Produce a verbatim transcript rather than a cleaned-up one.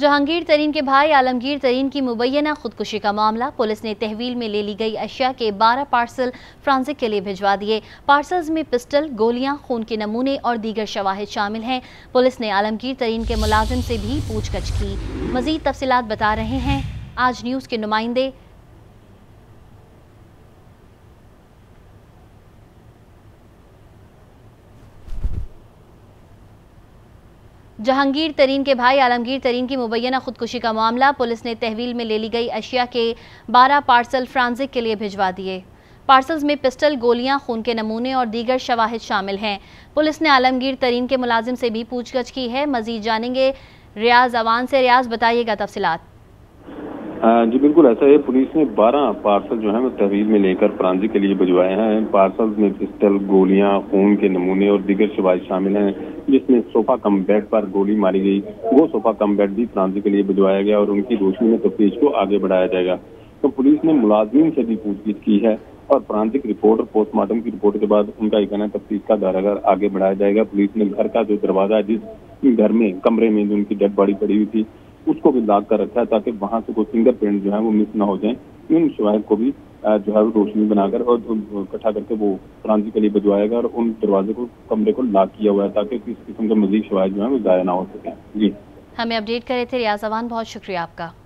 जहांगीर तरीन के भाई आलमगीर तरीन की मुबैना खुदकुशी का मामला। पुलिस ने तहवील में ले ली गई अशिया के बारह पार्सल फ्रांसिक के लिए भिजवा दिए। पार्सल्स में पिस्टल, गोलियां, खून के नमूने और दीगर शवाहिद शामिल हैं। पुलिस ने आलमगीर तरीन के मुलाजिम से भी पूछताछ की। मजीद तफसीलात बता रहे हैं आज न्यूज़ के नुमाइंदे जहांगीर तरीन के भाई आलमगीर तरीन की मुबैना खुदकुशी का मामला। पुलिस ने तहवील में ले ली गई अशिया के बारह पार्सल फ्रांसिक के लिए भिजवा दिए। पार्सल्स में पिस्टल, गोलियां, खून के नमूने और दीगर शवाहिद शामिल हैं। पुलिस ने आलमगीर तरीन के मुलाजिम से भी पूछताछ की है। मजीद जानेंगे रियाज अवान से। रियाज, बताइएगा तफसीलात। जी बिल्कुल, ऐसा है। पुलिस ने बारह पार्सल जो है वो तहवील में लेकर फ्रांजी के लिए भिजवाए हैं। पार्सल में पिस्टल, गोलियां, खून के नमूने और दीगर शवाहिद शामिल हैं, जिसमें सोफा कम बेड पर गोली मारी गई। वो सोफा कम बेड भी फ्रांजी के लिए भिजवाया गया और उनकी रोशनी में तफ्तीश को आगे बढ़ाया जाएगा। तो पुलिस ने मुलाजिम से भी पूछताछ की है और फॉरेंसिक रिपोर्ट और पोस्टमार्टम की रिपोर्ट के बाद उनका एक कहना तफ्तीश का दायरा आगे बढ़ाया जाएगा। पुलिस ने घर का जो दरवाजा, जिस घर में कमरे में उनकी डेड बॉडी पड़ी हुई थी, उसको भी लाग कर रखा है ताकि वहां से कोई फिंगरप्रिंट जो है वो मिस ना हो जाए। उन शवाहिद को भी जो है वो रोशनी बनाकर और इकट्ठा करके वो फ्रांसी के लिए भिजवाएगा और उन दरवाजे को, कमरे को लॉक किया हुआ है ताकि किसी किस्म का मजीद शवाहिद जो है वो जाया ना हो सके। जी, हमें अपडेट करे थे रियाज अवान, बहुत शुक्रिया आपका।